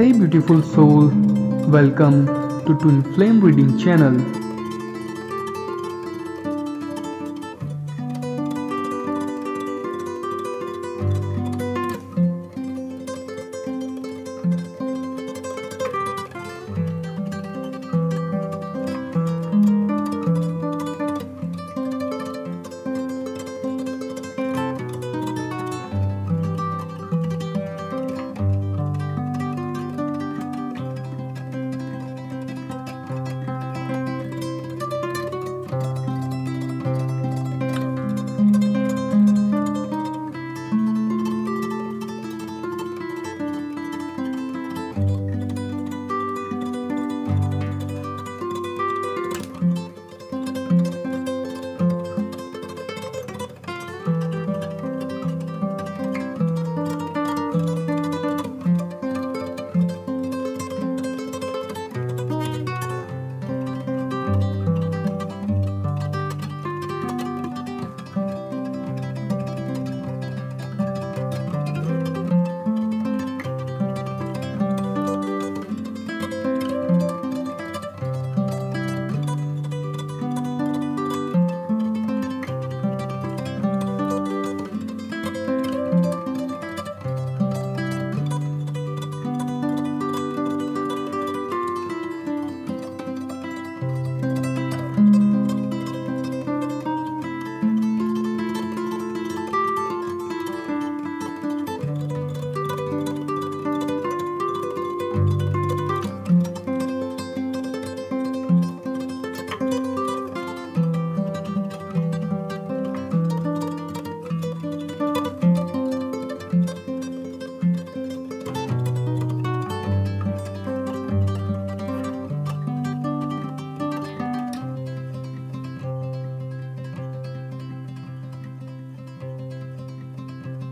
Hey beautiful soul, welcome to Twin Flame Reading channel.